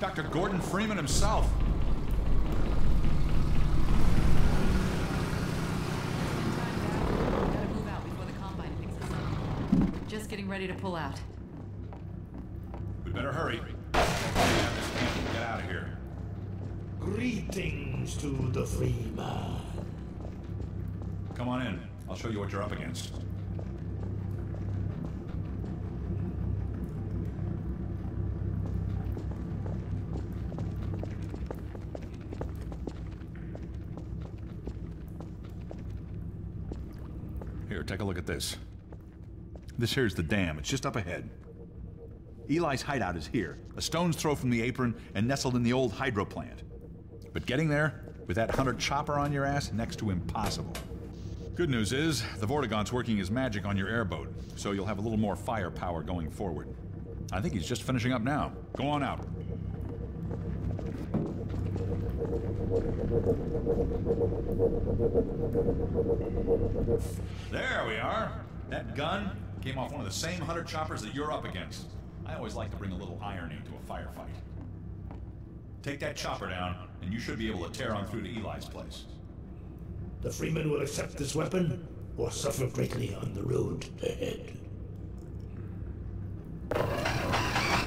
Dr. Gordon Freeman himself. Gotta move out before the Combine picks us up. Just getting ready to pull out. We better hurry. Get out of here. Greetings to the Freeman. Come on in. I'll show you what you're up against. Take a look at this. This here's the dam. It's just up ahead. Eli's hideout is here, a stone's throw from the apron and nestled in the old hydro plant. But getting there, with that hunter chopper on your ass, next to impossible. Good news is, the Vortigaun's working his magic on your airboat, so you'll have a little more firepower going forward. I think he's just finishing up now. Go on out. There we are. That gun came off one of the same hunter choppers that you're up against. I always like to bring a little irony to a firefight. Take that chopper down, and you should be able to tear on through to Eli's place. The Freeman will accept this weapon or suffer greatly on the road ahead. Farewell, Dr.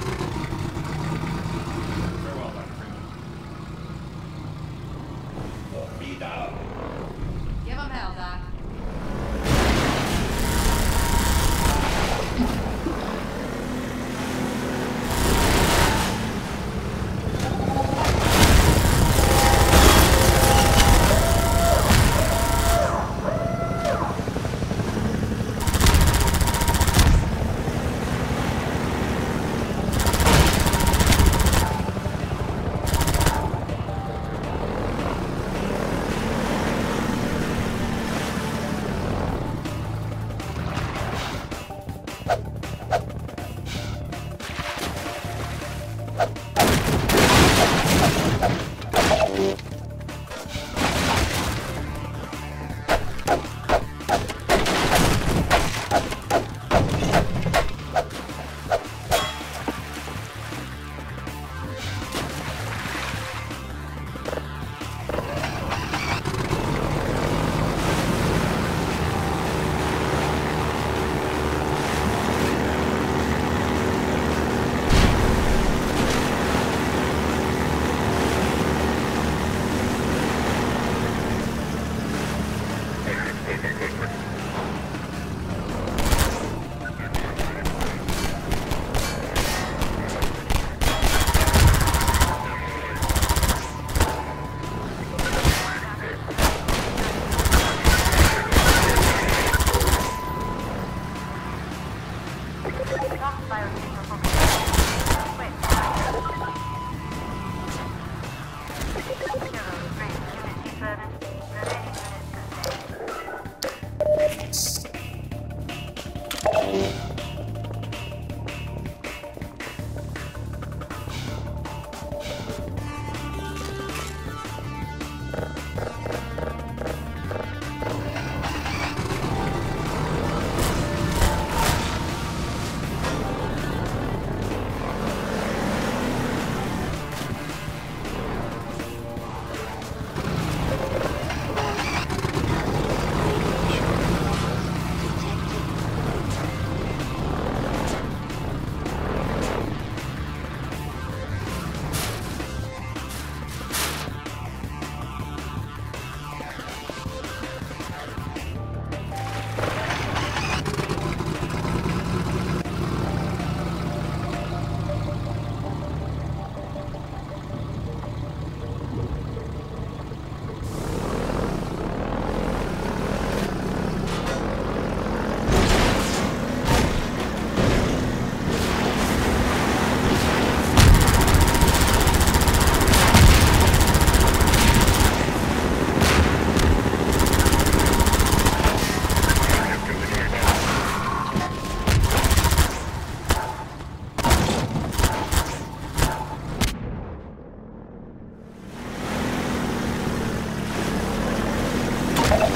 Freeman. Oh, be down. Give him hell, Doc.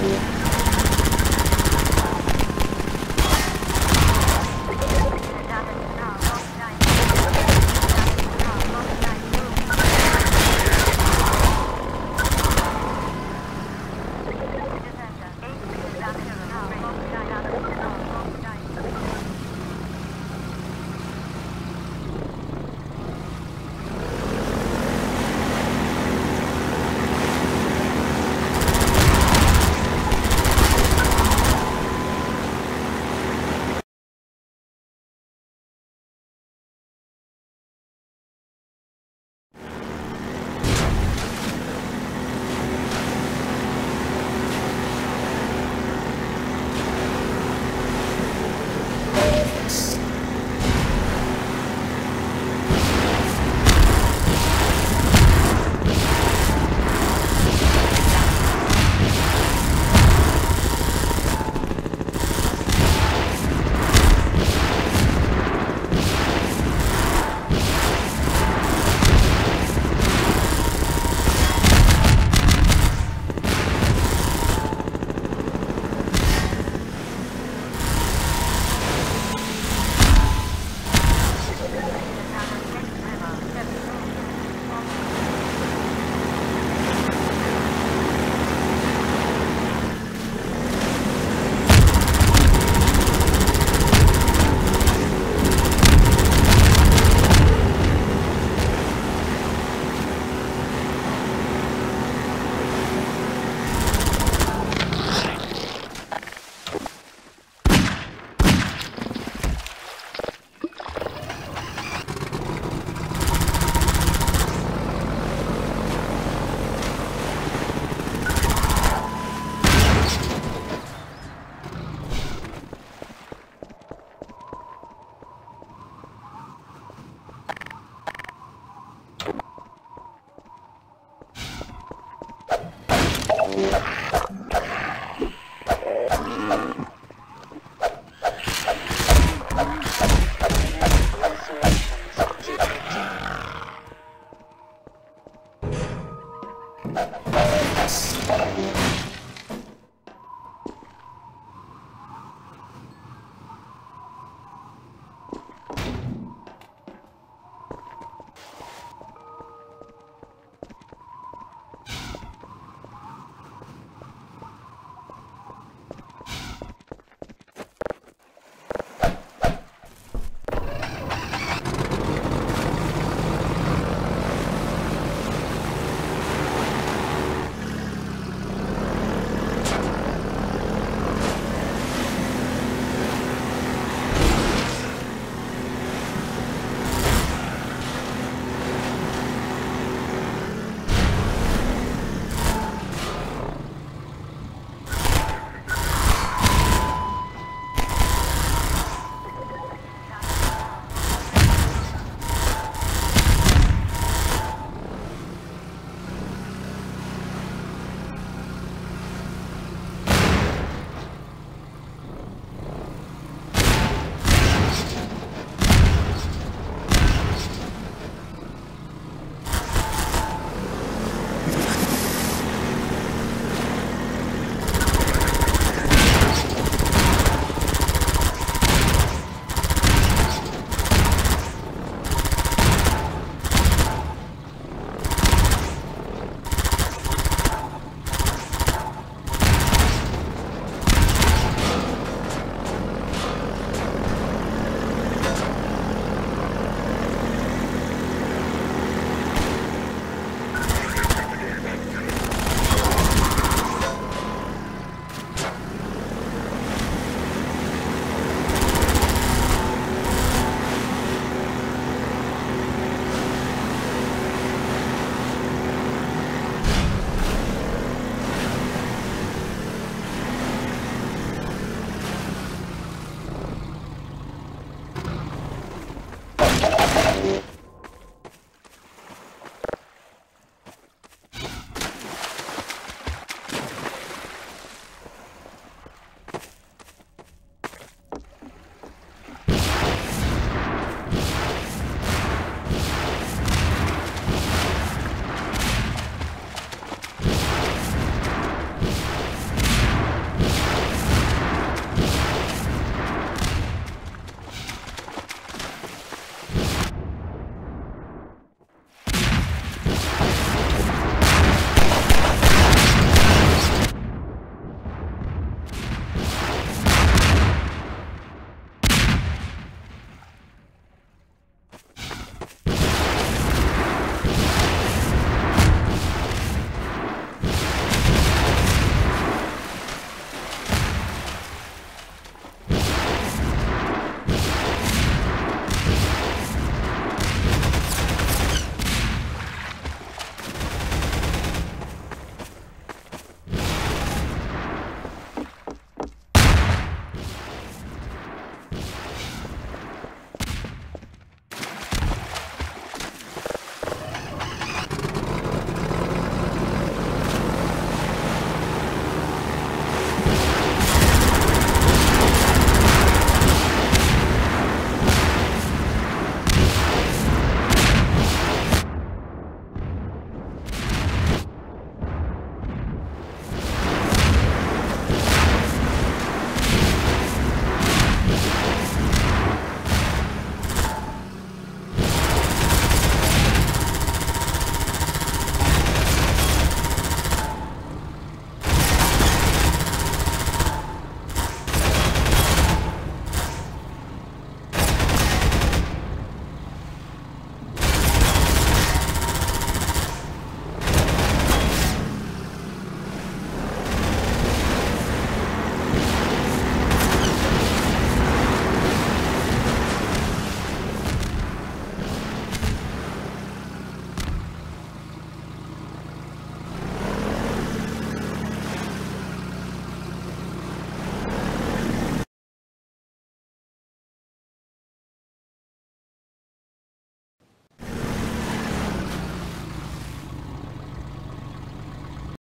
Yeah.